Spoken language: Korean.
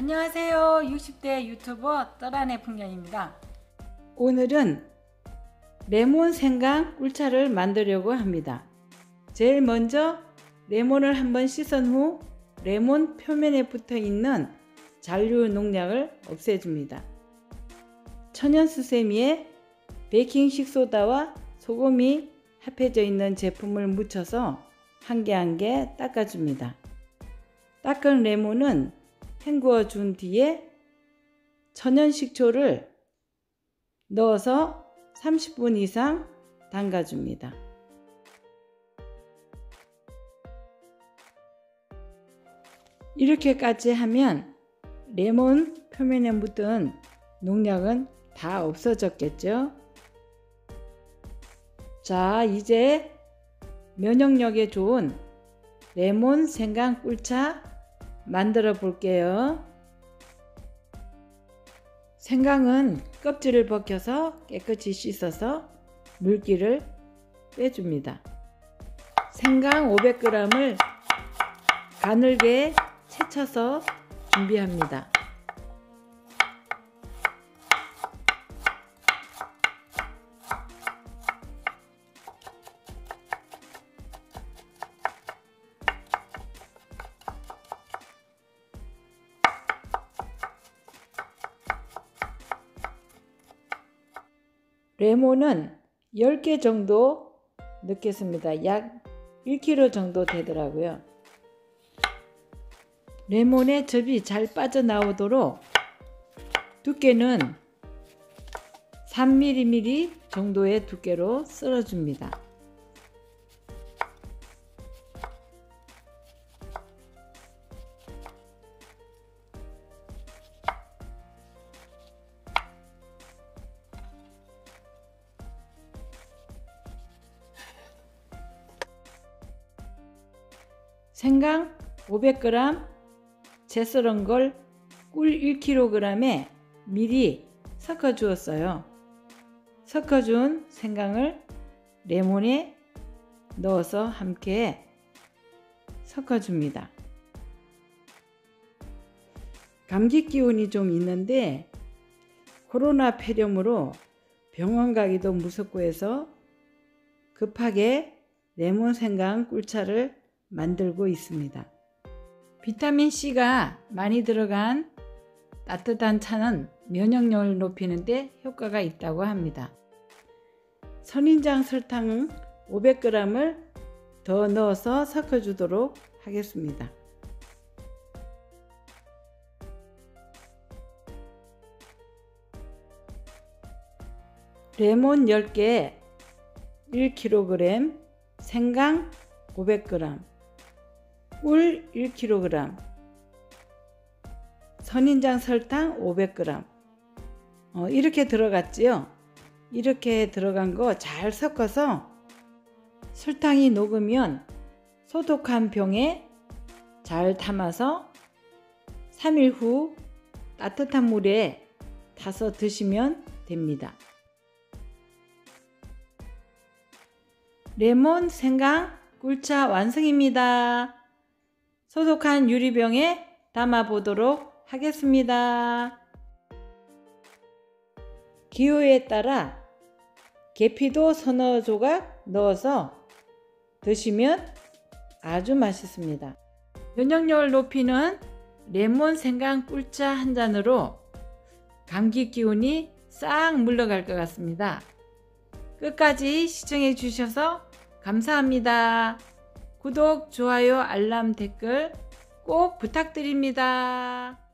안녕하세요. 60대 유튜버 떠란의 풍년입니다. 오늘은 레몬 생강 꿀차를 만들려고 합니다. 제일 먼저 레몬을 한번 씻은 후 레몬 표면에 붙어 있는 잔류 농약을 없애줍니다. 천연수세미에 베이킹식소다와 소금이 합해져 있는 제품을 묻혀서 한 개 한 개 닦아줍니다. 닦은 레몬은 헹구어 준 뒤에 천연식초를 넣어서 30분 이상 담가줍니다. 이렇게까지 하면 레몬 표면에 묻은 농약은 다 없어졌겠죠? 자, 이제 면역력에 좋은 레몬 생강 꿀차 만들어 볼게요. 생강은 껍질을 벗겨서 깨끗이 씻어서 물기를 빼줍니다. 생강 500g을 가늘게 채쳐서 준비합니다. 레몬은 10개 정도 넣겠습니다. 약 1kg 정도 되더라고요. 레몬의 즙이 잘 빠져나오도록 두께는 3mm 정도의 두께로 썰어줍니다. 생강 500g, 재 썰은 걸 꿀 1kg에 미리 섞어 주었어요. 섞어 준 생강을 레몬에 넣어서 함께 섞어 줍니다. 감기 기운이 좀 있는데 코로나 폐렴으로 병원 가기도 무섭고 해서 급하게 레몬 생강 꿀차를 만들고 있습니다. 비타민C가 많이 들어간 따뜻한 차는 면역력을 높이는 데 효과가 있다고 합니다. 선인장 설탕 500g을 더 넣어서 섞어 주도록 하겠습니다. 레몬 10개 1kg, 생강 500g, 꿀 1kg, 선인장 설탕 500g 이렇게 들어갔지요. 이렇게 들어간 거 잘 섞어서 설탕이 녹으면 소독한 병에 잘 담아서 3일 후 따뜻한 물에 타서 드시면 됩니다. 레몬 생강 꿀차 완성입니다. 소독한 유리병에 담아 보도록 하겠습니다. 기호에 따라 계피도 서너 조각 넣어서 드시면 아주 맛있습니다. 면역력을 높이는 레몬 생강 꿀차 한 잔으로 감기 기운이 싹 물러갈 것 같습니다. 끝까지 시청해 주셔서 감사합니다. 구독, 좋아요, 알람, 댓글 꼭 부탁드립니다.